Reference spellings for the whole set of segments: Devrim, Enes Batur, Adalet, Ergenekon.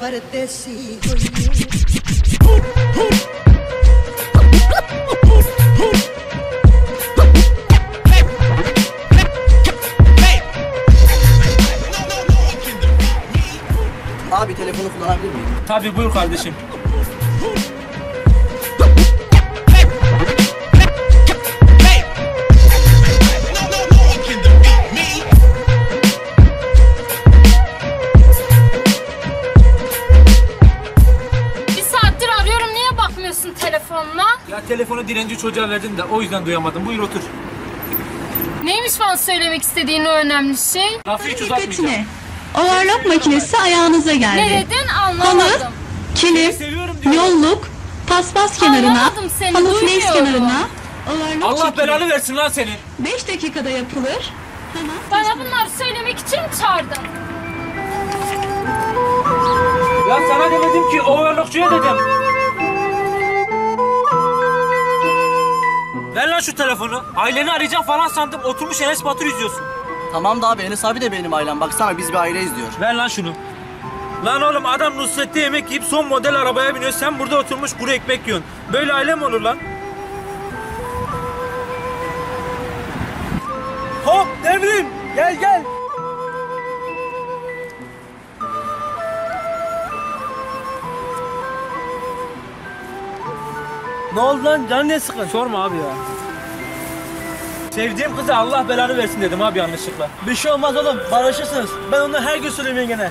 Pardesi abi telefonu kullanabilir miyim? Tabii buyur kardeşim. Telefonla. Ya telefonu direnci çocuğa verdin de o yüzden duyamadım. Buyur otur. Neymiş bana söylemek istediğin o önemli şey? Lafı hiç uzatmayacağım. Overlock makinesi ayağınıza geldi. Ne dedin anlamadım. Halı, kilim, yolluk, paspas kenarına, halı flex kenarına. Allah belanı versin lan senin. 5 dakikada yapılır. Bana bunları söylemek için mi çağırdın? Ya sana demedim ki overlockçuya dedim. Ver lan şu telefonu. Aileni arayacağım falan sandım. Oturmuş Enes Batur izliyorsun. Tamam da abi Enes abi de benim ailem. Baksana biz bir aileyiz diyor. Ver lan şunu. Lan oğlum adam Nusret'te yemek yiyip son model arabaya biniyor. Sen burada oturmuş kuru ekmek yiyorsun. Böyle aile mi olur lan? Hop Devrim gel gel. Ne oldu lan? Canın ne sıkın? Sorma abi ya. Sevdiğim kıza Allah belanı versin dedim abi yanlışlıkla. Bir şey olmaz oğlum. Barışırsınız. Ben onu her gün söylüyorum gene.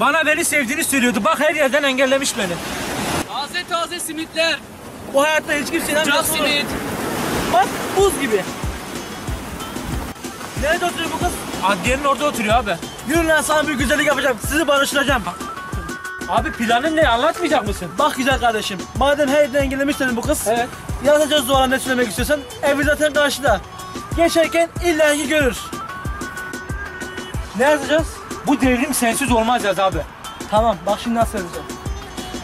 Bana beni sevdiğini söylüyordu. Bak her yerden engellemiş beni. Taze taze simitler. Bu hayatta hiç kimseyle nasıl olur? Bak buz gibi. Nerede oturuyor bu kız? Adliyenin orada oturuyor abi. Yürü lan sana bir güzellik yapacağım. Sizi barıştıracağım. Abi planın ne? Anlatmayacak mısın? Bak güzel kardeşim, madem her yerden engellemiş senin bu kız, evet. Yazacağız zorla ne söylemek istiyorsan, evi zaten karşıda. Geçerken illa ki görür. Ne yazacağız? Bu devrim sensiz olmaz yaz abi. Tamam, bak şimdi nasıl yazacağım.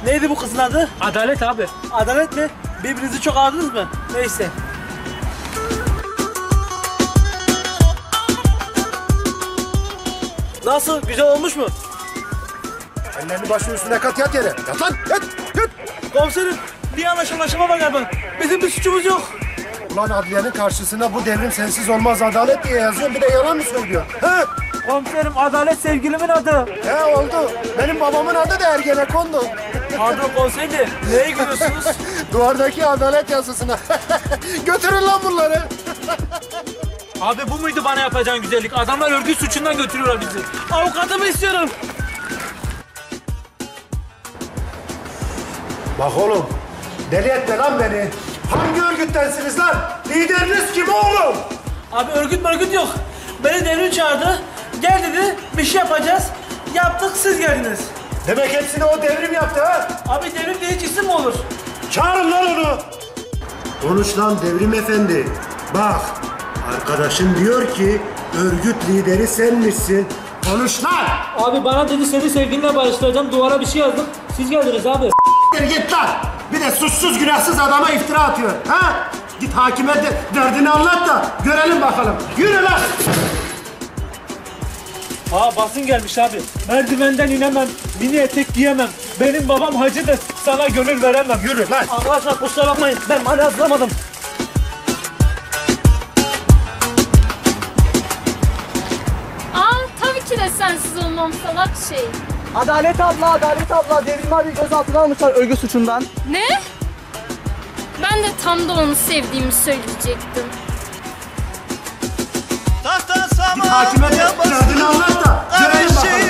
Neydi bu kızın adı? Adalet abi. Adalet mi? Birbirinizi çok aradınız mı? Neyse. Nasıl? Güzel olmuş mu? Ellerini başının üstüne kat, yat yere. Yat lan, yat, yat. Komiserim, bir anlaşılma var galiba. Bizim bir suçumuz yok. Ulan adliyenin karşısına bu devrim sensiz olmaz adalet diye yazıyorsun, bir de yalan mı söylüyorsun? He? Komiserim, adalet sevgilimin adı. He oldu, benim babamın adı da Ergenekon'du. Pardon komiserim, neye gülüyorsunuz? Duvardaki adalet yazısına. Götürün lan bunları. Abi bu muydu bana yapacağın güzellik? Adamlar örgüt suçundan götürüyorlar bizi. Avukatımı istiyorum. Bak oğlum, deli etme lan beni. Hangi örgüttensiniz lan? Lideriniz kim oğlum? Abi örgüt yok. Beni devrim çağırdı. Gel dedi, bir şey yapacağız. Yaptık, siz geldiniz. Demek hepsini o devrim yaptı ha? Abi devrim diye hiç isim mi olur? Çağırın lan onu. Konuş lan devrim efendi. Bak, arkadaşın diyor ki örgüt lideri senmişsin. Konuş lan! Abi bana dedi seni sevdiğimle barıştıracağım. Duvara bir şey yazdım. Siz geldiniz abi. Git lan! Bir de suçsuz günahsız adama iftira atıyor. Ha? Git hakime de derdini anlat da görelim bakalım. Yürü lan! Aa basın gelmiş abi. Merdivenden inemem, mini etek giyemem. Benim babam hacıdır, sana gönül veremem. Yürü lan! Arkadaşlar kusura bakmayın, ben hala hazırlamadım. Aa tabii ki de sensiz olmam salak şey. Adalet abla, Devrim abi gözaltına almışlar örgü suçundan. Ne? Ben de tam da onu sevdiğimi söyleyecektim. Tahtan saman, hakime de derdini anlat da görelim bakalım.